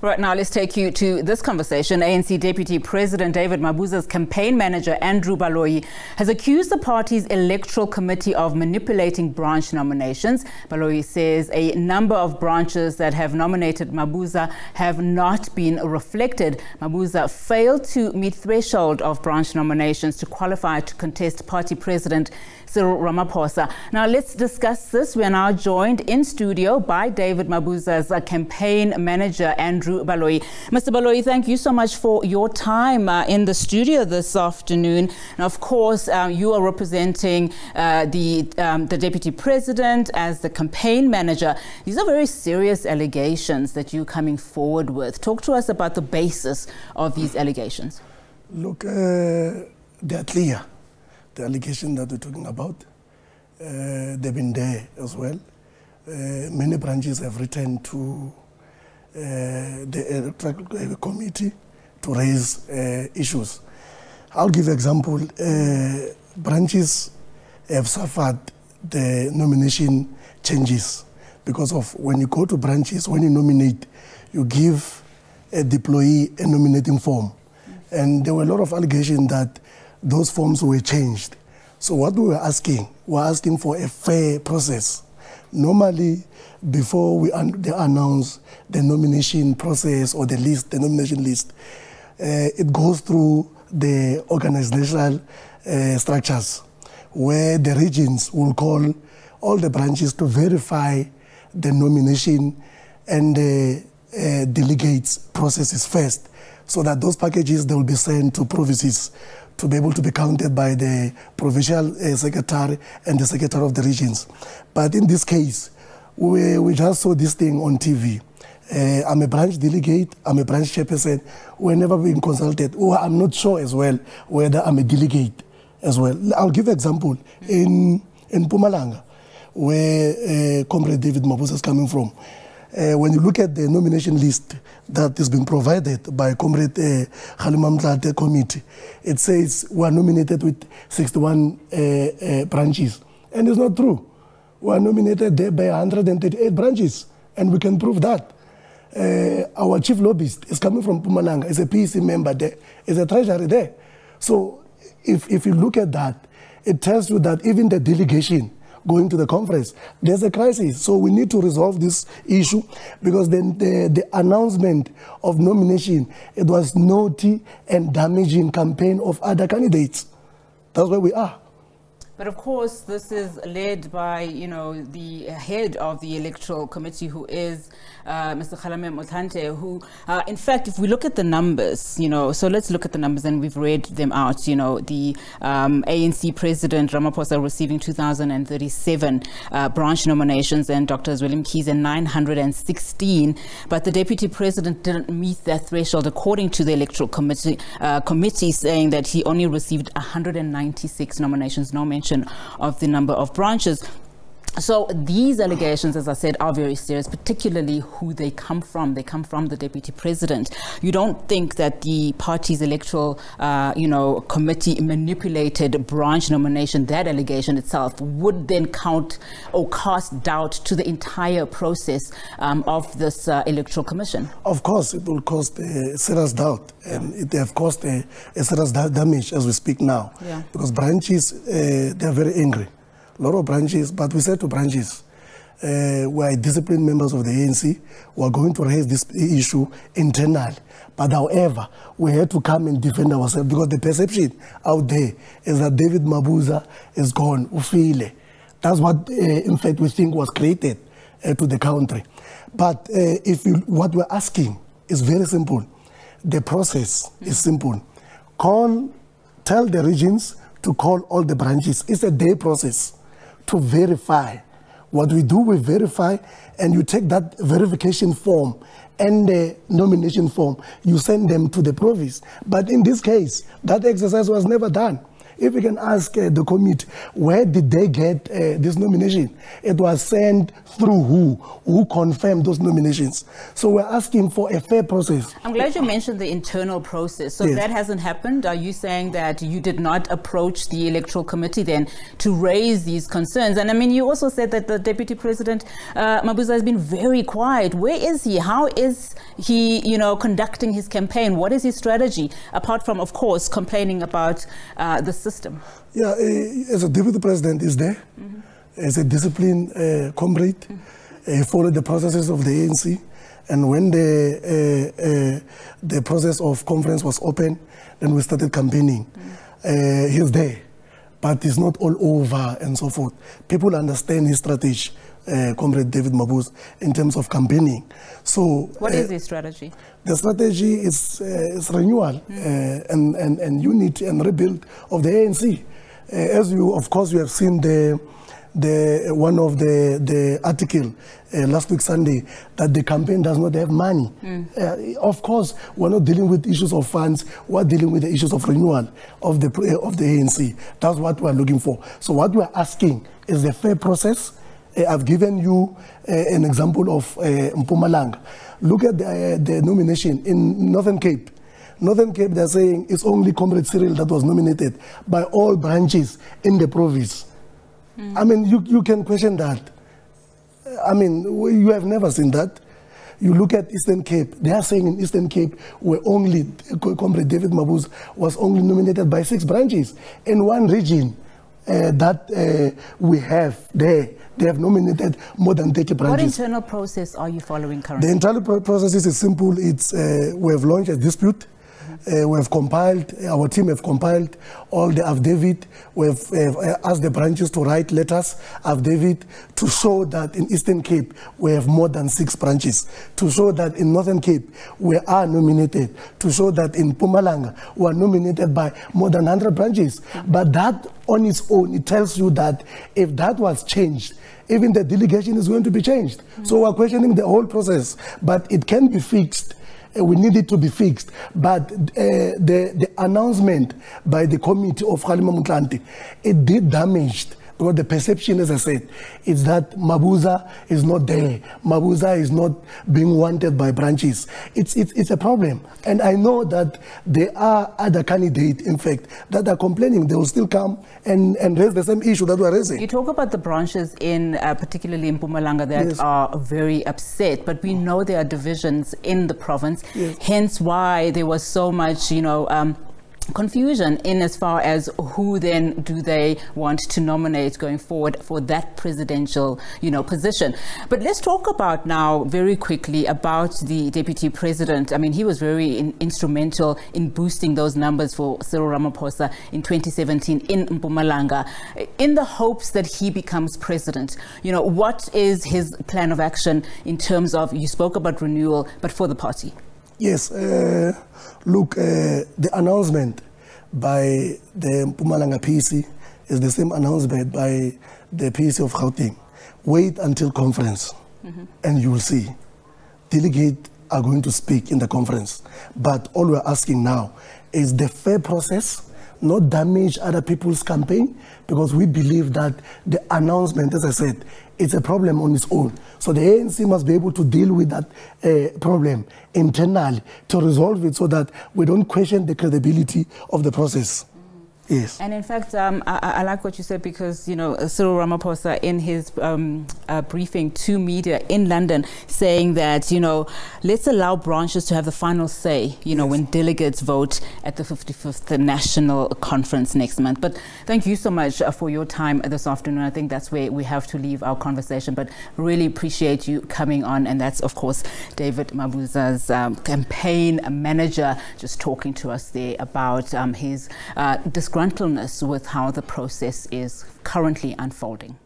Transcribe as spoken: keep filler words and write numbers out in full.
Right now, let's take you to this conversation. A N C Deputy President David Mabuza's campaign manager, Andrew Baloyi, has accused the party's electoral committee of manipulating branch nominations. Baloyi says a number of branches that have nominated Mabuza have not been reflected. Mabuza failed to meet threshold of branch nominations to qualify to contest party president Cyril Ramaphosa. Now, let's discuss this. We are now joined in studio by David Mabuza's campaign manager, Andrew Baloyi. Mister Baloyi, thank you so much for your time uh, in the studio this afternoon. And of course, uh, you are representing uh, the, um, the Deputy President as the campaign manager. These are very serious allegations that you're coming forward with. Talk to us about the basis of these allegations. Look, uh, they're clear. The allegation that we're talking about, uh, they've been there as well. Uh, many branches have returned to uh, the electoral committee to raise uh, issues. I'll give an example. Uh, branches have suffered the nomination changes because of when you go to branches, when you nominate, you give a deployee a nominating form. And there were a lot of allegations that those forms were changed. So what we were asking, we were asking for a fair process. Normally, before we un they announce the nomination process or the list, the nomination list, uh, it goes through the organizational uh, structures where the regions will call all the branches to verify the nomination and the uh, uh, delegates processes first, so that those packages, they will be sent to provinces to be able to be counted by the provincial uh, secretary and the secretary of the regions. But in this case, we, we just saw this thing on T V. Uh, I'm a branch delegate, I'm a branch chairperson. We're never being consulted. Oh, I'm not sure as well whether I'm a delegate as well. I'll give an example. In, in Mpumalanga, where uh, Comrade David Mabuza is coming from, Uh, when you look at the nomination list that has been provided by Comrade Kgalema Motlanthe Committee, it says we are nominated with sixty-one uh, uh, branches. And it's not true. We are nominated there by one hundred thirty-eight branches, and we can prove that. Uh, our chief lobbyist is coming from Mpumalanga, is a P E C member there, is a treasury there. So if, if you look at that, it tells you that even the delegation going to the conference, there's a crisis. So we need to resolve this issue, because then the, the announcement of nomination, it was naughty and damaging campaign of other candidates. That's where we are. But of course, this is led by, you know, the head of the electoral committee, who is uh, Mister Kgalema Motlanthe, who, uh, in fact, if we look at the numbers, you know, so let's look at the numbers, and we've read them out. You know, the um, A N C president Ramaphosa receiving two thousand thirty-seven uh, branch nominations, and Doctor William Keyes and nine hundred sixteen. But the deputy president didn't meet that threshold, according to the electoral committee, uh, committee saying that he only received one hundred ninety-six nominations, no mention of the number of branches. So these allegations, as I said, are very serious, particularly who they come from. They come from the deputy president. You don't think that the party's electoral, uh, you know, committee manipulated branch nomination? That allegation itself would then count or cast doubt to the entire process um, of this uh, electoral commission. Of course, it will cause uh, serious doubt, and it have caused a, a serious damage as we speak now. Yeah. Because branches, uh, they are very angry. A lot of branches, but we said to branches, uh, we are disciplined members of the A N C, we are going to raise this issue internally. But however, we had to come and defend ourselves, because the perception out there is that David Mabuza is gone, ufile. That's what, uh, in fact, we think was created uh, to the country. But uh, if you, what we're asking is very simple. The process is simple. Call, tell the regions to call all the branches. It's a day process to verify. What we do, we verify, and you take that verification form and the nomination form, you send them to the province. But in this case, that exercise was never done. If you can ask uh, the committee, where did they get uh, this nomination? It was sent through who? Who confirmed those nominations? So we're asking for a fair process. I'm glad you mentioned the internal process. So yes. That hasn't happened. Are you saying that you did not approach the electoral committee then to raise these concerns? And I mean, you also said that the Deputy President uh, Mabuza has been very quiet. Where is he? How is he, you know, conducting his campaign? What is his strategy, apart from, of course, complaining about uh, the system? Yeah, uh, as a Deputy President is there, mm-hmm. as a disciplined uh, comrade, mm-hmm. he followed the processes of the A N C. And when the, uh, uh, the process of conference was open, then we started campaigning. Mm-hmm. uh, he's there, but it's not all over and so forth. People understand his strategy, uh, Comrade David Mabuza, in terms of campaigning. So, what uh, is his strategy? The strategy is, uh, is renewal mm. uh, and, and, and unity and rebuild of the A N C. Uh, as you, of course, you have seen the, the, one of the, the article uh, last week, Sunday, that the campaign does not have money. Mm. Uh, of course, we're not dealing with issues of funds. We're dealing with the issues of renewal of the, uh, of the A N C. That's what we're looking for. So what we're asking is a fair process. Uh, I've given you uh, an example of uh, Mpumalanga. Look at the, uh, the nomination in Northern Cape. Northern Cape, they're saying it's only Comrade Cyril that was nominated by all branches in the province. Mm. I mean, you, you can question that. I mean, you have never seen that. You look at Eastern Cape, they are saying in Eastern Cape where only Comrade David Mabuza was only nominated by six branches in one region. Uh, that uh, we have there. They have nominated more than thirty branches. What internal process are you following currently? The internal pro process is simple. It's, uh, we have launched a dispute. Uh, we have compiled, our team have compiled all the affidavit. We have uh, asked the branches to write letters, affidavit, to show that in Eastern Cape we have more than six branches, to show that in Northern Cape we are nominated, to show that in Mpumalanga we are nominated by more than one hundred branches. Mm-hmm. But that on its own, it tells you that if that was changed, even the delegation is going to be changed. Mm-hmm. So we are questioning the whole process, but it can be fixed. We need it to be fixed, but uh, the, the announcement by the committee of Kgalema Motlanthe, it did damage because the perception, as I said, is that Mabuza is not there. Mabuza is not being wanted by branches. It's, it's, it's a problem. And I know that there are other candidates, in fact, that are complaining. They will still come and, and raise the same issue that we are raising. You talk about the branches, in, uh, particularly in Mpumalanga, that yes. are very upset. But we know there are divisions in the province, yes. hence why there was so much, you know, um, confusion in as far as who then do they want to nominate going forward for that presidential, you know, position. But let's talk about now very quickly about the Deputy President. I mean, he was very in, instrumental in boosting those numbers for Cyril Ramaphosa in twenty seventeen in Mpumalanga, in the hopes that he becomes president. You know, what is his plan of action in terms of, you spoke about renewal, but for the party? Yes, uh, look, uh, the announcement by the Mpumalanga P C is the same announcement by the P C of Gauteng. Wait until conference mm-hmm. and you'll see. Delegates are going to speak in the conference. But all we're asking now is the fair process, not damage other people's campaign, because we believe that the announcement, as I said, it's a problem on its own. So the A N C must be able to deal with that uh, problem internally to resolve it so that we don't question the credibility of the process. Yes. And in fact, um, I, I like what you said, because, you know, Cyril Ramaphosa in his um, uh, briefing to media in London saying that, you know, let's allow branches to have the final say, you know, yes. when delegates vote at the fifty-fifth National Conference next month. But thank you so much uh, for your time this afternoon. I think that's where we have to leave our conversation, but really appreciate you coming on. And that's, of course, David Mabuza's um, campaign manager just talking to us there about um, his uh, discussion with how the process is currently unfolding.